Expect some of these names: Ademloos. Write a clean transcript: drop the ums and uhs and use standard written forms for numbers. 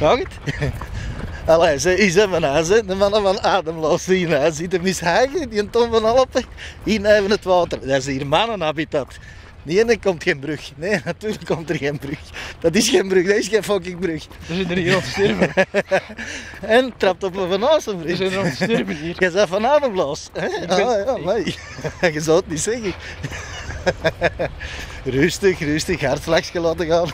Nog het? Allee, ze is even aanzet. De mannen van Ademloos zien hij ziet hem eens hagen, die een ton van Alpen. Hier even het water. Dat is hier mannenhabitat. Nee, er komt geen brug. Nee, natuurlijk komt er geen brug. Dat is geen brug, dat is geen fucking brug. Er zijn er hier aan het sterven. En trapt op een Van Aassen, vriend. Er zijn er aan het sterven hier. Je bent van Ademloos. Ja, je zou het niet zeggen. Rustig, rustig, hartslagje laten gaan.